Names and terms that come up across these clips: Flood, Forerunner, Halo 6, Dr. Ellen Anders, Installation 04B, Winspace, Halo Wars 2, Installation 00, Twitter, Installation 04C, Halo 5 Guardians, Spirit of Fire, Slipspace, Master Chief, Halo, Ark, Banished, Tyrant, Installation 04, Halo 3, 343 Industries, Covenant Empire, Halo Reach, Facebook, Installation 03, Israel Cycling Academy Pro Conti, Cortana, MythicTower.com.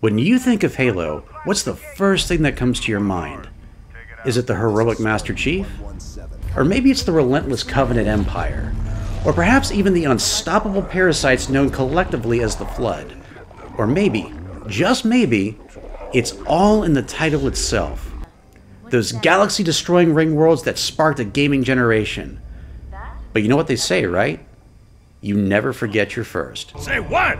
When you think of Halo, what's the first thing that comes to your mind? Is it the heroic Master Chief? Or maybe it's the relentless Covenant Empire? Or perhaps even the unstoppable parasites known collectively as the Flood? Or maybe, just maybe, it's all in the title itself. Those galaxy-destroying ring worlds that sparked a gaming generation. But you know what they say, right? You never forget your first. Say what?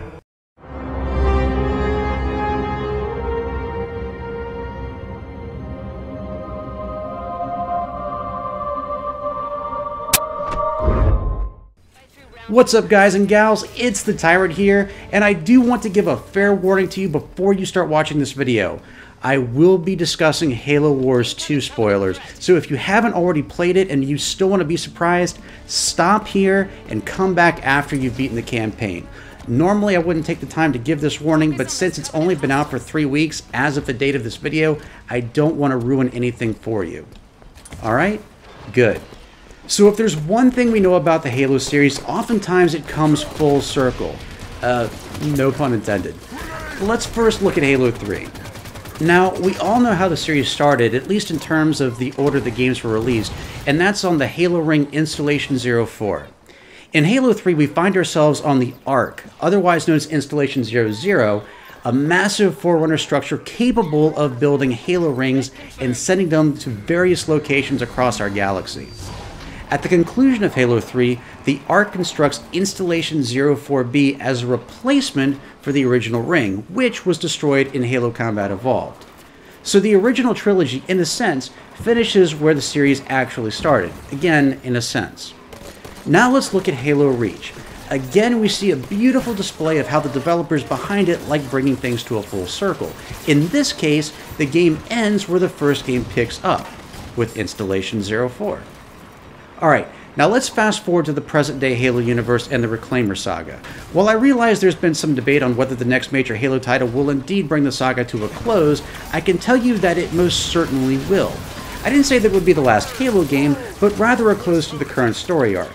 What's up guys and gals, it's the Tyrant here, and I do want to give a fair warning to you before you start watching this video. I will be discussing Halo Wars 2 spoilers, so if you haven't already played it and you still want to be surprised, stop here and come back after you've beaten the campaign. Normally I wouldn't take the time to give this warning, but since it's only been out for 3 weeks as of the date of this video, I don't want to ruin anything for you. Alright? Good. So if there's one thing we know about the Halo series, oftentimes it comes full circle. No pun intended. Let's first look at Halo 3. Now, we all know how the series started, at least in terms of the order the games were released, and that's on the Halo ring Installation 04. In Halo 3, we find ourselves on the Ark, otherwise known as Installation 00, a massive Forerunner structure capable of building Halo rings and sending them to various locations across our galaxy. At the conclusion of Halo 3, the Ark constructs Installation 04B as a replacement for the original ring, which was destroyed in Halo Combat Evolved. So the original trilogy, in a sense, finishes where the series actually started. Again, in a sense. Now let's look at Halo Reach. Again, we see a beautiful display of how the developers behind it like bringing things to a full circle. In this case, the game ends where the first game picks up, with Installation 04. Alright, now let's fast forward to the present day Halo universe and the Reclaimer saga. While I realize there's been some debate on whether the next major Halo title will indeed bring the saga to a close, I can tell you that it most certainly will. I didn't say that it would be the last Halo game, but rather a close to the current story arc.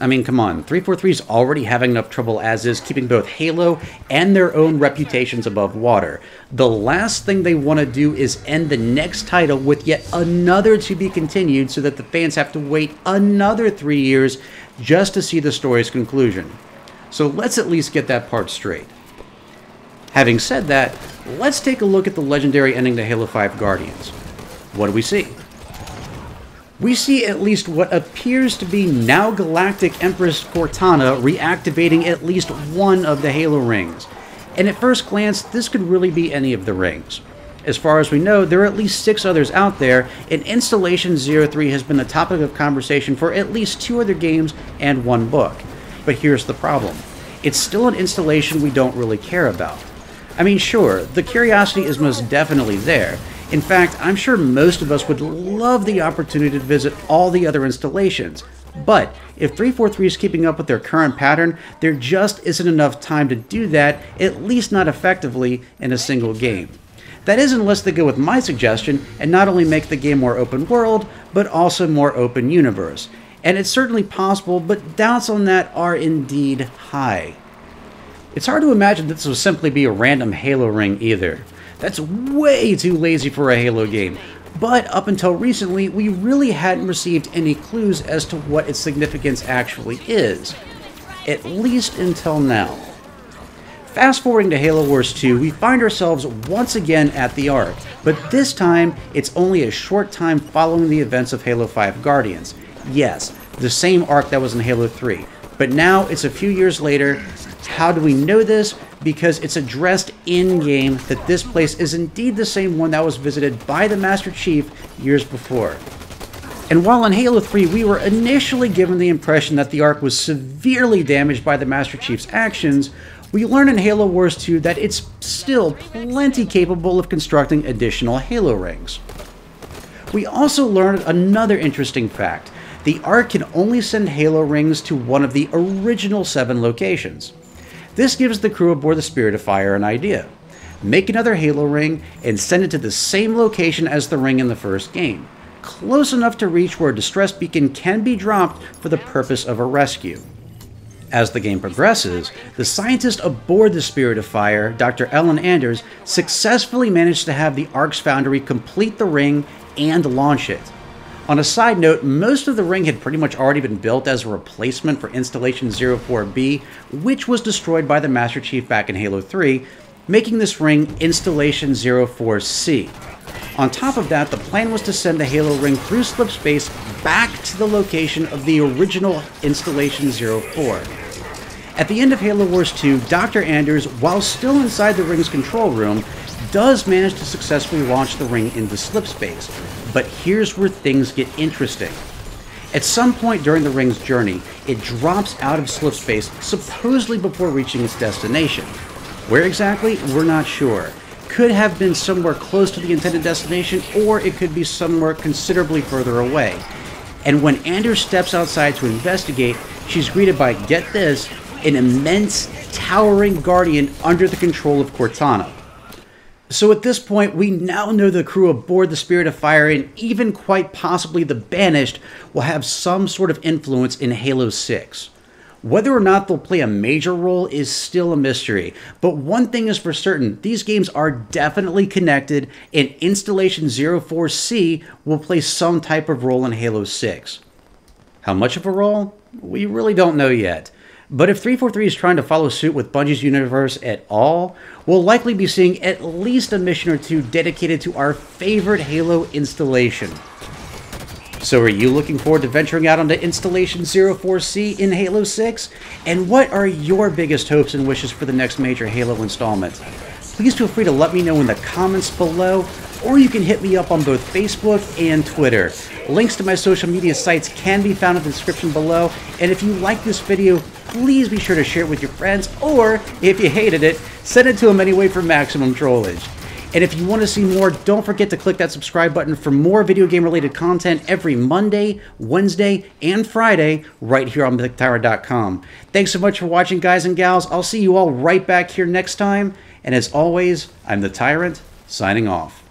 I mean, come on, 343's already having enough trouble as is keeping both Halo and their own reputations above water. The last thing they want to do is end the next title with yet another to be continued so that the fans have to wait another 3 years just to see the story's conclusion. So let's at least get that part straight. Having said that, let's take a look at the legendary ending to Halo 5 Guardians. What do we see? We see at least what appears to be now Galactic Empress Cortana reactivating at least one of the Halo rings. And at first glance, this could really be any of the rings. As far as we know, there are at least 6 others out there, and Installation 03 has been the topic of conversation for at least 2 other games and 1 book. But here's the problem. It's still an installation we don't really care about. I mean, sure, the curiosity is most definitely there. In fact, I'm sure most of us would love the opportunity to visit all the other installations, but if 343 is keeping up with their current pattern, there just isn't enough time to do that, at least not effectively, in a single game. That is unless they go with my suggestion and not only make the game more open world, but also more open universe. And it's certainly possible, but doubts on that are indeed high. It's hard to imagine that this will simply be a random Halo ring either. That's way too lazy for a Halo game, but up until recently, we really hadn't received any clues as to what its significance actually is, at least until now. Fast forwarding to Halo Wars 2, we find ourselves once again at the Ark, but this time, it's only a short time following the events of Halo 5 Guardians. Yes, the same Ark that was in Halo 3, but now it's a few years later. How do we know this? Because it's addressed in-game that this place is indeed the same one that was visited by the Master Chief years before. And while in Halo 3 we were initially given the impression that the Ark was severely damaged by the Master Chief's actions, we learn in Halo Wars 2 that it's still plenty capable of constructing additional Halo rings. We also learn another interesting fact. The Ark can only send Halo rings to one of the original 7 locations. This gives the crew aboard the Spirit of Fire an idea. Make another Halo ring and send it to the same location as the ring in the first game, close enough to reach where a distress beacon can be dropped for the purpose of a rescue. As the game progresses, the scientist aboard the Spirit of Fire, Dr. Ellen Anders, successfully managed to have the Ark's foundry complete the ring and launch it. On a side note, most of the ring had pretty much already been built as a replacement for Installation 04B, which was destroyed by the Master Chief back in Halo 3, making this ring Installation 04C. On top of that, the plan was to send the Halo ring through Slipspace back to the location of the original Installation 04. At the end of Halo Wars 2, Dr. Anders, while still inside the ring's control room, does manage to successfully launch the ring into Slipspace. But here's where things get interesting. At some point during the ring's journey, it drops out of Slipspace, supposedly before reaching its destination. Where exactly? We're not sure. Could have been somewhere close to the intended destination, or it could be somewhere considerably further away. And when Anders steps outside to investigate, she's greeted by, get this, an immense, towering Guardian under the control of Cortana. So at this point, we now know the crew aboard the Spirit of Fire and even quite possibly the Banished will have some sort of influence in Halo 6. Whether or not they'll play a major role is still a mystery, but one thing is for certain, these games are definitely connected and Installation 04C will play some type of role in Halo 6. How much of a role? We really don't know yet. But if 343 is trying to follow suit with Bungie's universe at all, we'll likely be seeing at least a mission or two dedicated to our favorite Halo installation. So are you looking forward to venturing out onto Installation 04C in Halo 6? And what are your biggest hopes and wishes for the next major Halo installment? Please feel free to let me know in the comments below, or you can hit me up on both Facebook and Twitter. Links to my social media sites can be found in the description below, and if you like this video, please be sure to share it with your friends, or if you hated it, send it to them anyway for maximum trollage. And if you want to see more, don't forget to click that subscribe button for more video game related content every Monday, Wednesday, and Friday right here on MythicTower.com. Thanks so much for watching, guys and gals. I'll see you all right back here next time. And as always, I'm the Tyrant, signing off.